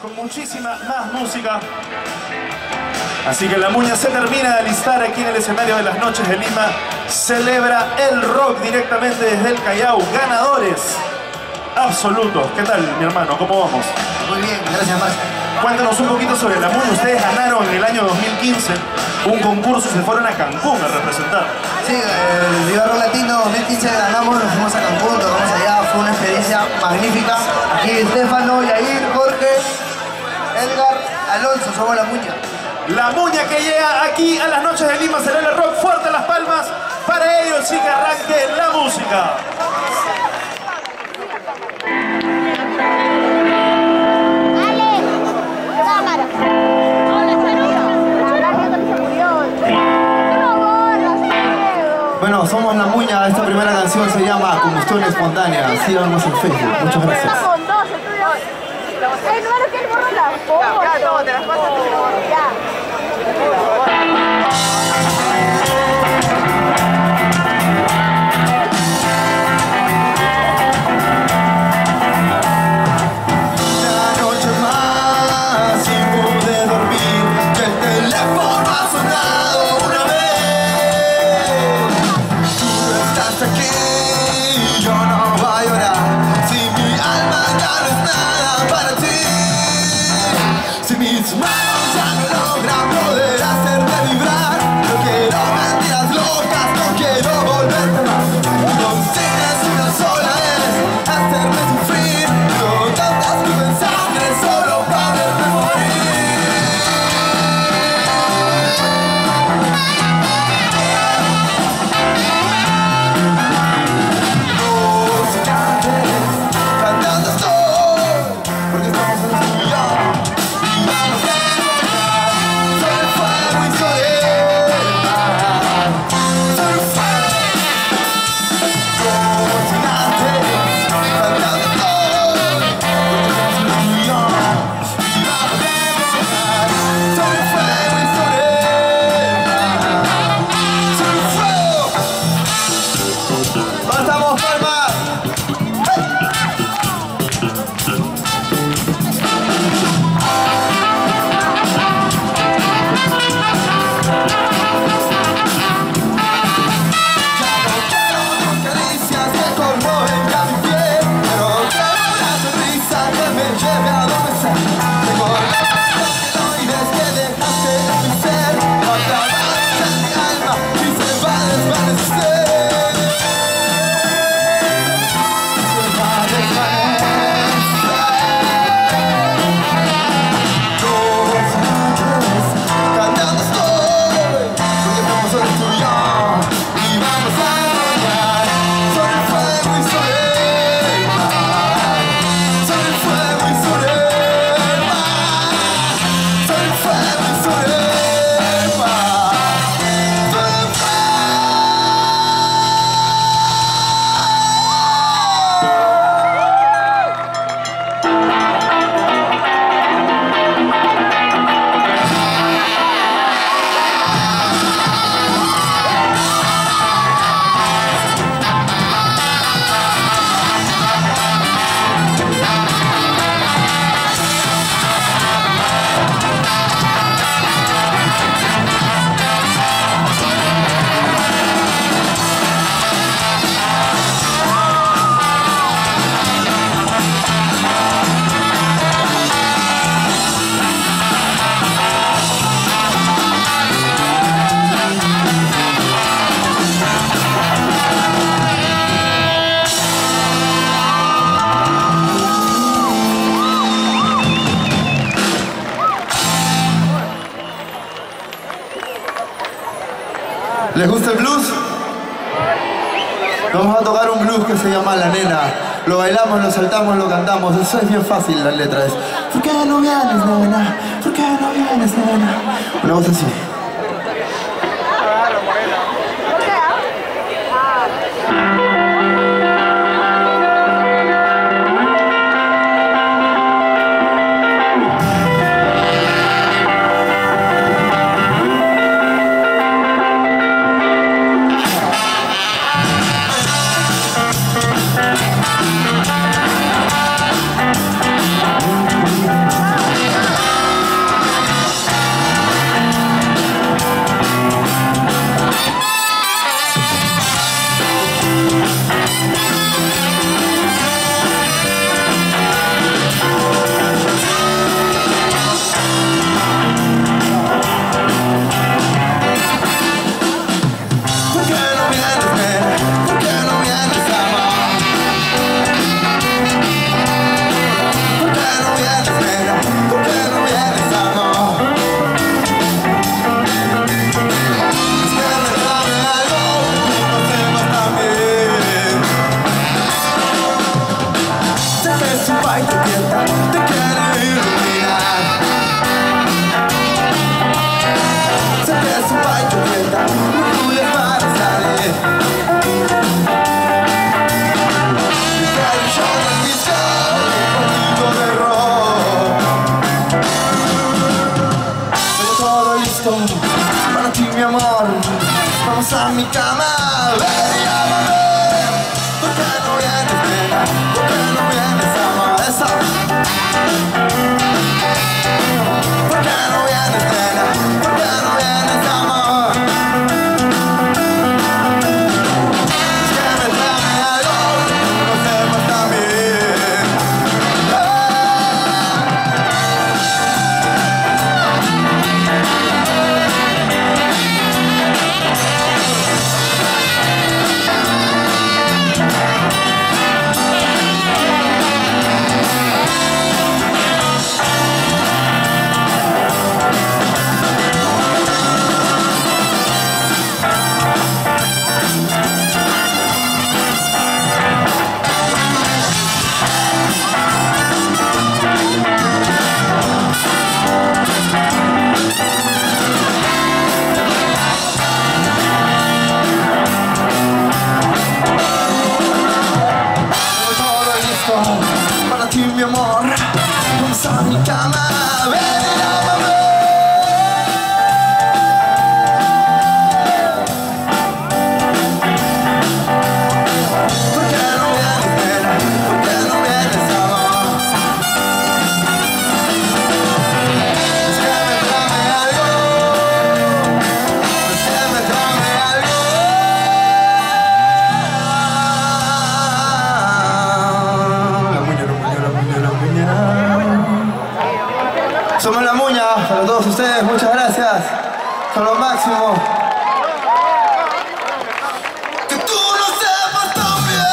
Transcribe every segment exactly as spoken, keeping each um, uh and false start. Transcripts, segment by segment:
con muchísima más música. Así que La Muña se termina de alistar aquí en el escenario de las Noches de Lima. Celebra el rock directamente desde el Callao. Ganadores absolutos. ¿Qué tal, mi hermano? ¿Cómo vamos? Muy bien, gracias, Marcia. Cuéntanos un poquito sobre La Muña. Ustedes ganaron en el año dos mil quince un concurso, se fueron a Cancún a representar. Sí, el Viva Latino dos mil quince ganamos, nos fuimos a Cancún, nos vamos allá, fue una experiencia magnífica. Aquí Estefano, Yair, Jorge, Edgar, Alonso, somos La Muña. La Muña que llega aquí a las Noches de Lima, celebra el rock, fuerte las palmas para ellos y que arranque la música. Bueno, somos La Muña, esta primera canción se llama Combustión Espontánea, síganos en Facebook, muchas gracias. ¿Les gusta el blues? Nos vamos a tocar un blues que se llama La Nena. Lo bailamos, lo saltamos, lo cantamos. Eso es bien fácil, la letra es ¿por qué no vienes, nena? ¿Por qué no vienes, nena? Una voz así. We'll be right back. a mi cama. Ven y llámame, porque no vienes, nena, porque no vienes a maleza. Porque no vienes, nena, porque no vienes a maleza. Es que me trae a Dios, no se falta a mí. Somos La Muña, para todos ustedes, muchas gracias. Son lo máximo. Que tú no sepas también.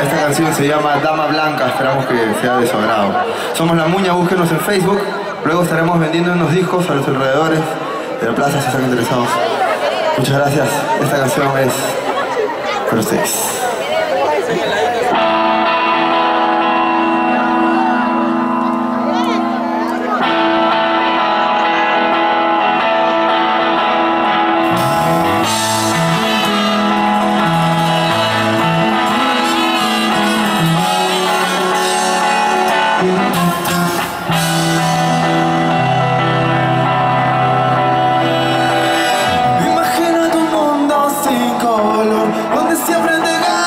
Esta canción se llama Dama Blanca, esperamos que sea de su agrado. Somos La Muña, búsquenos en Facebook, luego estaremos vendiendo unos discos a los alrededores de la plaza si están interesados. Muchas gracias, esta canción es para ustedes. Imagina tu mundo sin color, donde siempre te ganas.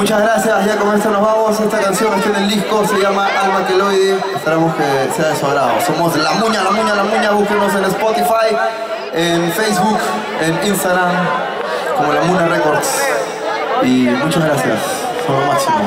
muchas gracias, ya con esto nos vamos. Esta canción está en el disco, se llama Alma Keloide. Esperamos que sea de su agrado. Somos La Muña, La Muña, La Muña. Búsquenos en Spotify, en Facebook, en Instagram, como La Muña Records. Y muchas gracias, somos Máximo.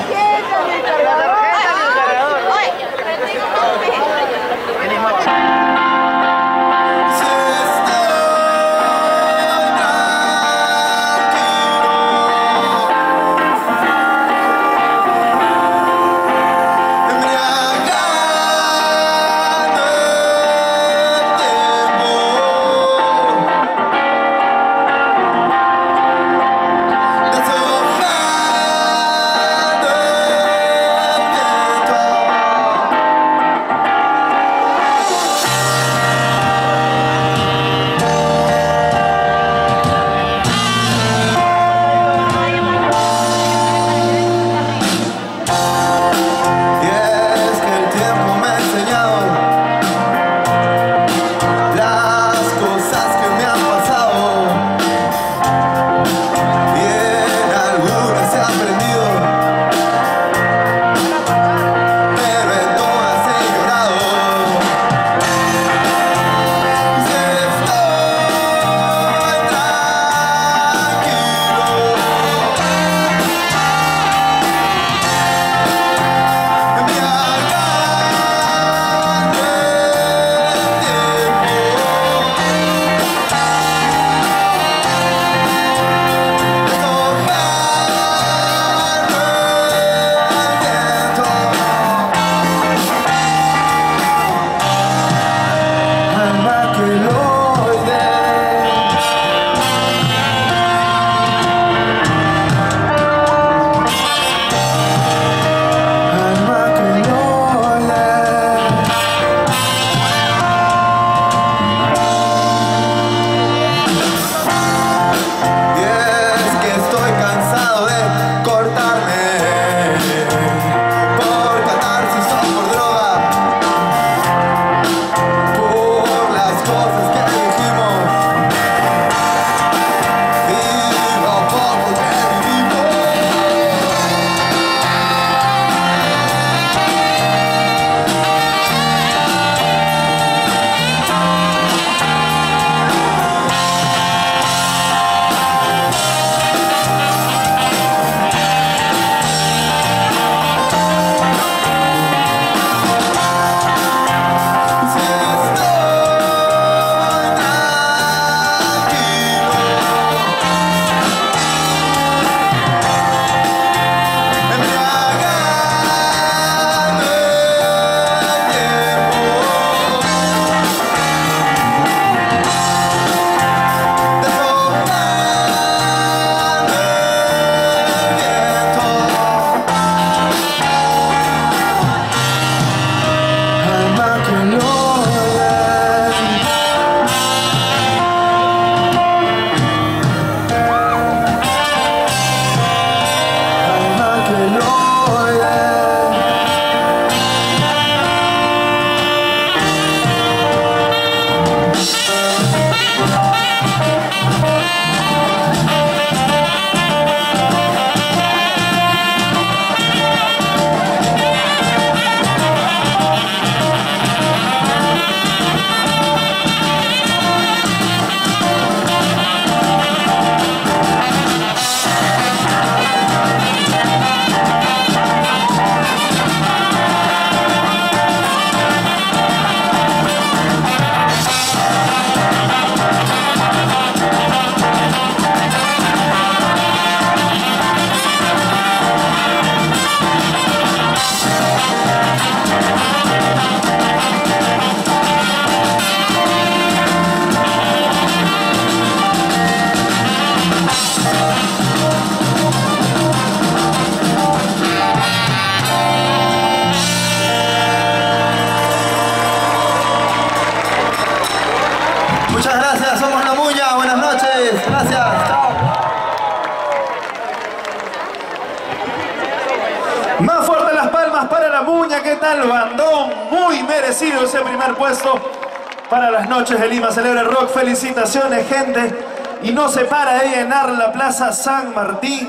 Para las noches de Lima, celebra el rock. Felicitaciones, gente. Y no se para de llenar la Plaza San Martín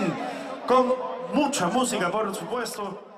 con mucha música, por supuesto.